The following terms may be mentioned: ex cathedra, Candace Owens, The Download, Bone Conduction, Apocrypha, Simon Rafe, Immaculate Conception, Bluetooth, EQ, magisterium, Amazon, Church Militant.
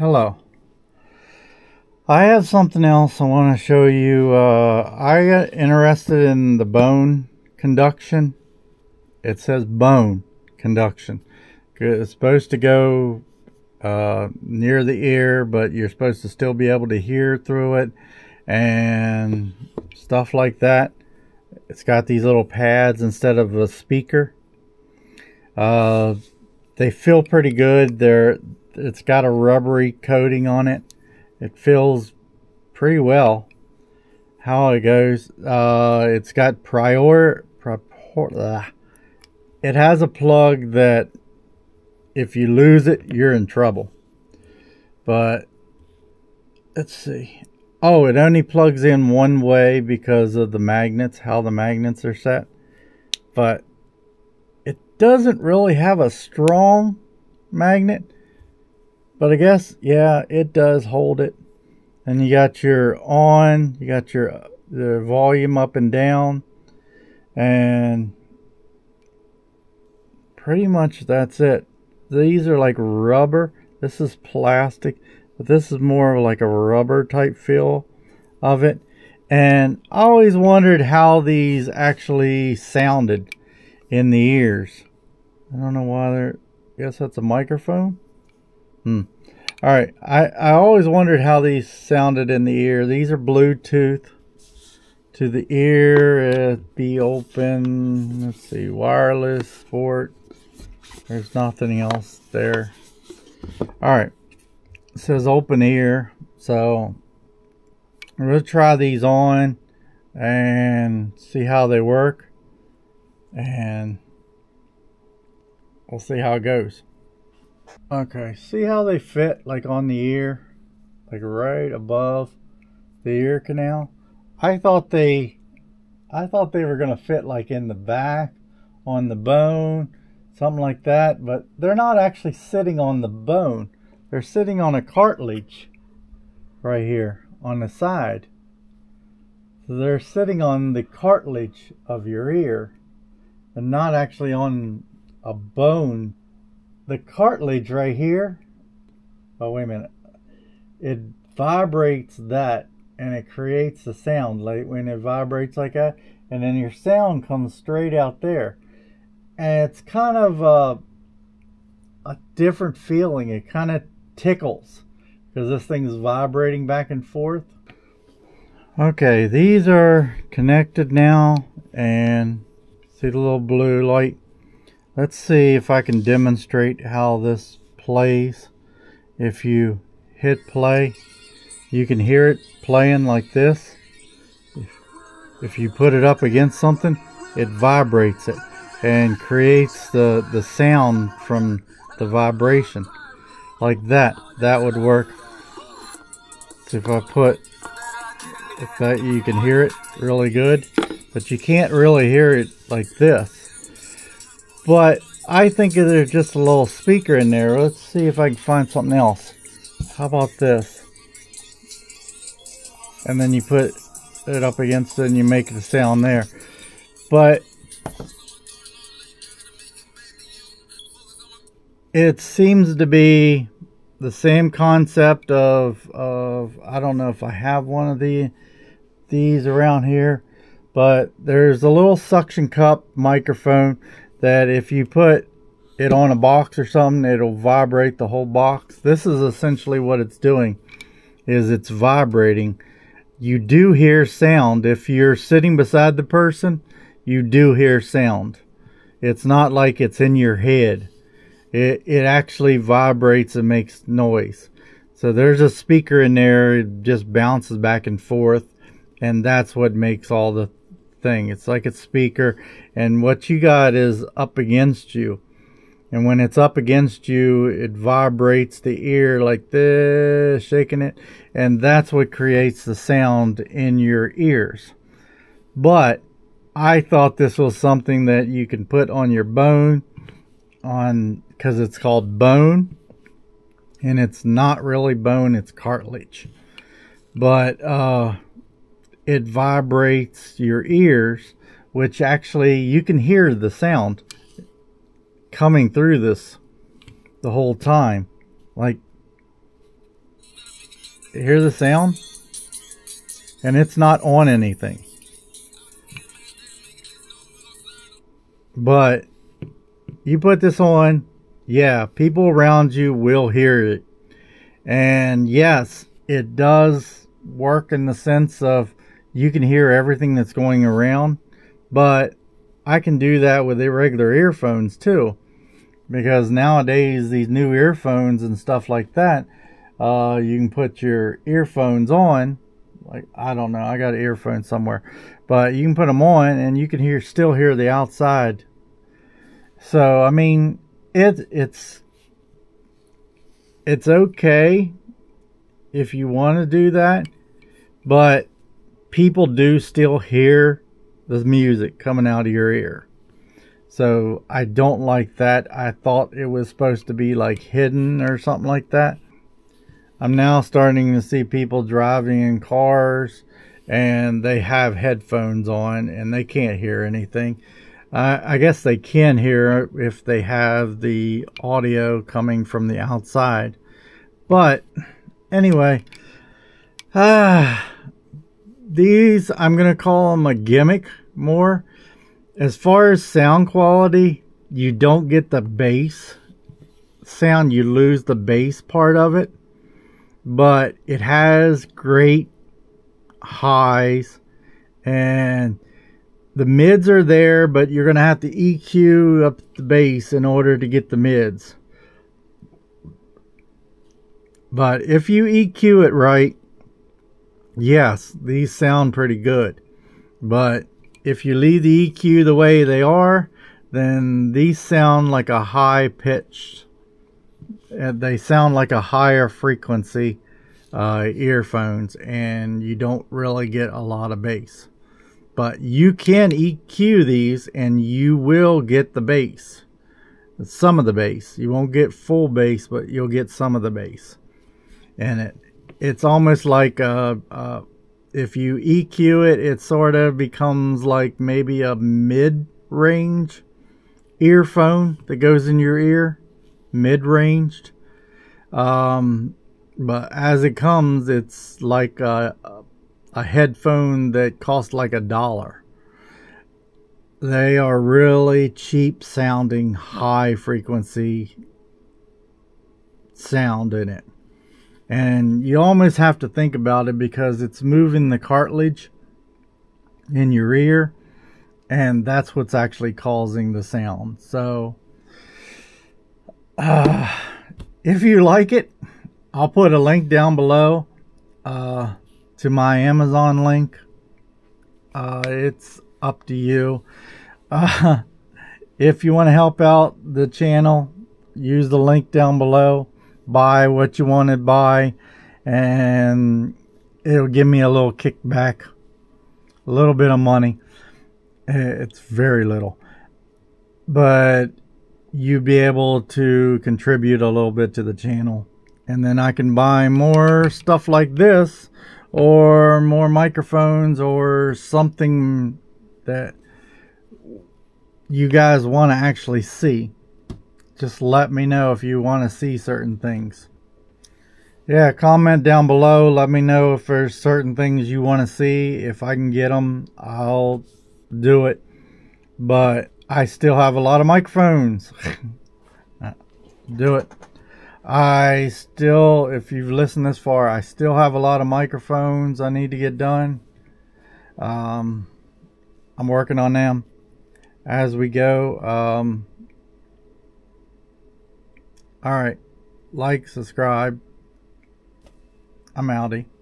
Hello. I have something else I want to show you. I got interested in the bone conduction. It says bone conduction. It's supposed to go near the ear, but you're supposed to still be able to hear through it and stuff like that. It's got these little pads instead of a speaker. They feel pretty good. It's got a rubbery coating on it. It feels pretty well how it goes. It's got it has a plug that if you lose it, you're in trouble. But let's see. Oh, it only plugs in one way because of the magnets, how the magnets are set. But it doesn't really have a strong magnet. But I guess, yeah, it does hold it. And you got your on, you got your volume up and down. And pretty much that's it. These are like rubber. This is plastic. But this is more of like a rubber type feel of it. And I always wondered how these actually sounded in the ears. I don't know why they're... I guess that's a microphone? All right. I always wondered how these sounded in the ear. These are Bluetooth to the ear. Be open. Let's see. Wireless port. There's nothing else there. All right. It says open ear. So we'll try these on and see how they work. And we'll see how it goes. Okay, see how they fit like on the ear, like right above the ear canal. I thought they were gonna fit like in the back on the bone, something like that, but they're not actually sitting on the bone. They're sitting on a cartilage right here on the side. So they're sitting on the cartilage of your ear and not actually on a bone. The cartilage right here, oh wait a minute, it vibrates that and it creates the sound like when it vibrates like that, and then your sound comes straight out there. And it's kind of a different feeling. It kind of tickles because this thing's vibrating back and forth. Okay, these are connected now, and see the little blue light. Let's see if I can demonstrate how this plays. If you hit play, you can hear it playing like this. If you put it up against something, it vibrates it and creates the sound from the vibration. Like that. That would work. So if I put that, you can hear it really good. But you can't really hear it like this. But I think there's just a little speaker in there. Let's see if I can find something else. How about this? And then you put it up against it and you make the sound there. But it seems to be the same concept of I don't know if I have one of these around here. But there's a little suction cup microphone that if you put it on a box or something, it'll vibrate the whole box. This is essentially what it's doing, is it's vibrating. You do hear sound. If you're sitting beside the person, you do hear sound. It's not like it's in your head. It actually vibrates and makes noise. So there's a speaker in there. It just bounces back and forth. And that's what makes all the thing. It's like a speaker, and what you got is up against you, and when it's up against you, it vibrates the ear like this, shaking it, and that's what creates the sound in your ears. But I thought this was something that you can put on your bone, on, because it's called bone, and it's not really bone, it's cartilage. But it vibrates your ears, which actually you can hear the sound coming through this the whole time. Like Hear the sound? And it's not on anything. But you put this on, yeah, people around you will hear it. And yes, it does work in the sense of you can hear everything that's going around, but I can do that with regular earphones too, because nowadays these new earphones and stuff like that, you can put your earphones on. Like, I don't know, I got an earphone somewhere, but you can put them on and you can still hear the outside. So I mean, it's okay if you want to do that, but people do still hear the music coming out of your ear. So I don't like that. I thought it was supposed to be like hidden or something like that. I'm now starting to see people driving in cars and they have headphones on and they can't hear anything. I guess they can hear if they have the audio coming from the outside. But anyway, these, I'm going to call them a gimmick more. As far as sound quality, you don't get the bass sound. You lose the bass part of it. But it has great highs. And the mids are there, but you're going to have to EQ up the bass in order to get the mids. But if you EQ it right, yes, these sound pretty good. But if you leave the EQ the way they are, then these sound like a high pitched. They sound like a higher frequency earphones, and you don't really get a lot of bass. But you can EQ these and you will get the bass. Some of the bass. You won't get full bass, but you'll get some of the bass. And it's almost like if you EQ it, it sort of becomes like maybe a mid-range earphone that goes in your ear. Mid-ranged. But as it comes, it's like a headphone that costs like $1. They are really cheap sounding, high frequency sound in it. And you almost have to think about it because it's moving the cartilage in your ear, and that's what's actually causing the sound. So if you like it, I'll put a link down below to my Amazon link. It's up to you. If you want to help out the channel, use the link down below. Buy what you want to buy, and it'll give me a little kickback, a little bit of money. It's very little, but you'll be able to contribute a little bit to the channel, and then I can buy more stuff like this, or more microphones, or something that you guys want to actually see. Just let me know if you want to see certain things. Yeah, comment down below. Let me know if there's certain things you want to see. If I can get them, I'll do it. But I still have a lot of microphones. Do it. I still, if you've listened this far, I still have a lot of microphones I need to get done. I'm working on them as we go. All right, like, subscribe. I'm outie.